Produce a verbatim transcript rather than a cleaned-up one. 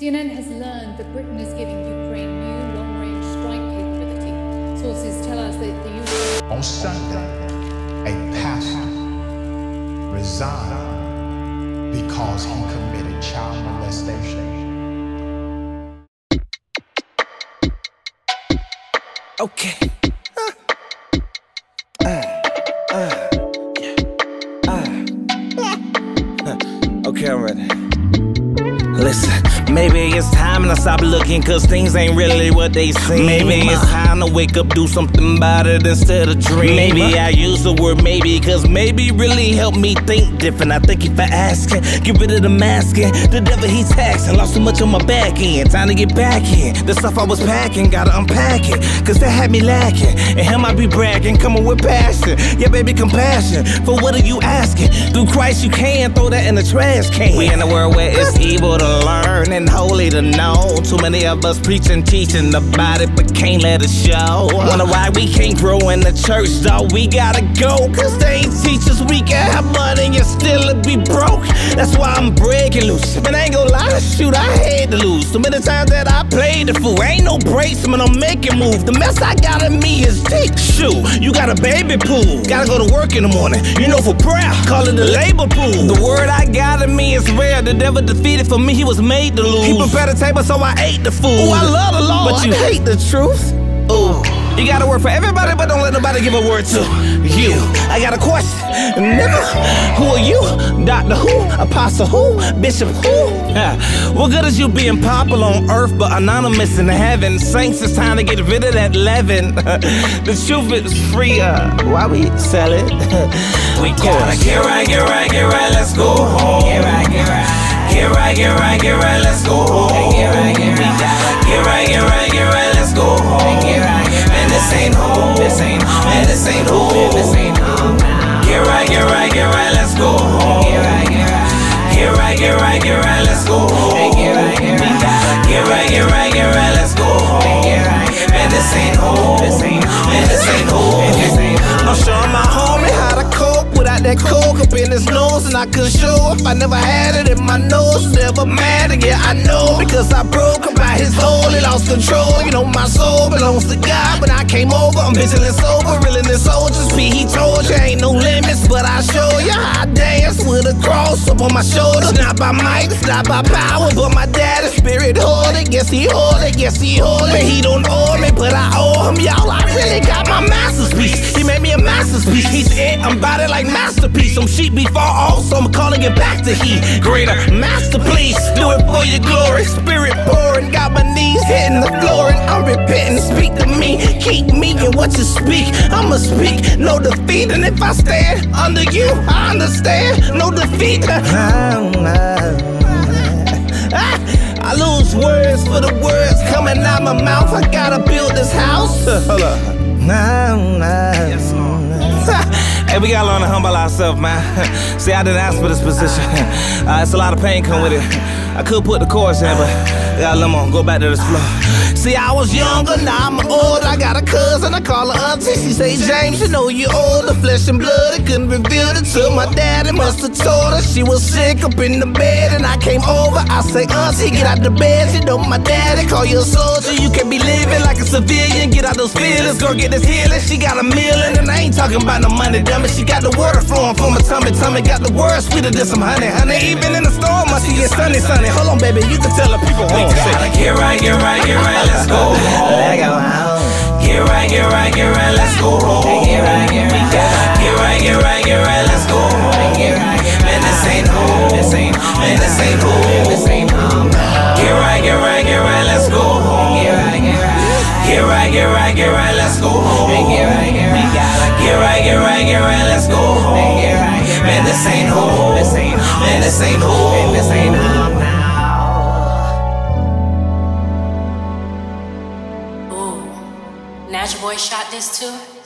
C N N has learned that Britain is giving Ukraine new long-range strike capability. Sources tell us that the U S On Sunday, a pastor resigned because he committed child molestation. Okay. Uh. Uh. Uh. Uh. Uh. Okay, I'm ready. Listen, maybe it's time to stop looking, cause things ain't really what they seem. Maybe it's time to wake up, do something about it instead of dream. Maybe I use the word maybe, cause maybe really helped me think different. I thank you for asking, get rid of the masking. The devil he's taxing, lost so much on my back end. Time to get back in, the stuff I was packing, gotta unpack it, cause that had me lacking. And him I be bragging, coming with passion. Yeah baby, compassion, for what are you asking? Through Christ you can, throw that in the trash can. We in a world where it's evil to learn and holy to know. Too many of us preaching, teaching about it, but can't let it show. Wonder why we can't grow in the church, though we gotta go, cause they ain't teachers. We can have money and still be broke. That's why I'm breaking loose. Man, I ain't gonna lie, shoot, I had to lose. Too many times that I played the fool. Ain't no brace, man, I'm making moves. The mess I got in me is dick. Shoot, you got a baby pool, gotta go to work in the morning, you know, for prayer. Call it the labor pool. The word I got in me is rare. The devil defeated for me, he was made to lose. He prepared the table, so I ate the food. Ooh, I love the Lord, but you hate the truth. Ooh, you gotta work for everybody, but don't let nobody give a word to you. I got a question, nigga. Who are you? Doctor who? Apostle who? Bishop who? Yeah. What good is you being popular on earth but anonymous in heaven? Saints, it's time to get rid of that leaven. The truth is free. Uh, why we sell it? We gotta get right, get right, get right. Let's go home. Get right, get right. Get right, get right, get right, let's go home. Get right, get right, get right, get right, let's go home. Man, this ain't home. Man, this ain't home. Get right, get right, get right, let's go home. Get right, get right, get right, let's go home. Get right, get right, get right, let's go home. Man, this ain't home. Man, this ain't home. I'm showing my homie how to cope without that coke up in his nose, and I could show if I never had it in my nose. Never mad again, I know, because I broke up by his hole and lost control. You know my soul belongs to God. When I came over, I'm vigilant, sober, reeling in soldiers. P, he told you ain't no limits, but I show you how I dance with a cross up on my shoulder. It's not by might, it's not by power, but my dad is spirit holy. Yes he holy, yes he holy. But he don't owe me, but I owe him, y'all. I really got my masterpiece. He made me a masterpiece. He's it, I'm about it like masterpiece. Some sheep be far off, so I'm calling it back to he greater master. Please do it for your glory. Spirit pouring, got my knees hitting the floor, and I'm repenting. Speak to me, keep me in what you speak. I'ma speak, no defeat, and if I stand under you, I understand. No defeat. I lose words for the words coming out my mouth. I gotta build this house. Hold up. Hey, we gotta learn to humble ourselves, man. See, I didn't ask for this position. Uh, it's a lot of pain come with it. I could put the chorus in, but yeah, let me go back to this floor. See, I was younger, now I'm older. I got a cousin, I call her auntie. She say, James, you know you older. Flesh and blood, it couldn't reveal it to my daddy. Must have told her she was sick up in the bed, and I came over. I say, auntie, get out the bed. You know my daddy, call you a soldier. You can be living like a civilian. Get out those feelings, girl, get this healing. She got a million, and I ain't talking about no money, dummy. She got the water flowing from her tummy, tummy. Got the word sweeter than some honey, honey. Even in the storm, I see it sunny, sunny. Hold on, baby, you can tell the people home. We gotta get right, get right, get right, let's go home. Get right, get right, get right, let's go home. Get right, get right, get right, get right, let's go home. Man, this ain't home. Man, this ain't home. Get right, get right, get right, let's go home. Get right, get right, get right, let's go home. Get right, get right, get right, let's go home. Man, this ain't home. Man, this ain't home. Natural Boy shot this too?